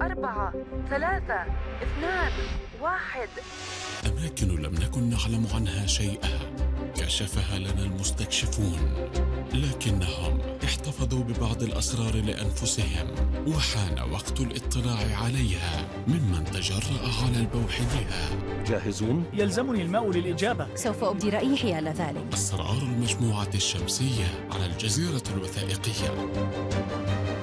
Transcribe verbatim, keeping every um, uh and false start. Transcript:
أربعة ثلاثة اثنان واحد. أماكن لم نكن نعلم عنها شيئا كشفها لنا المستكشفون، لكنهم احتفظوا ببعض الأسرار لأنفسهم وحان وقت الاطلاع عليها ممن تجرأ على البوح بها. جاهزون؟ يلزمني الماء للإجابة. سوف أبدي رأيي حيال ذلك. أسرار المجموعة الشمسية على الجزيرة الوثائقية.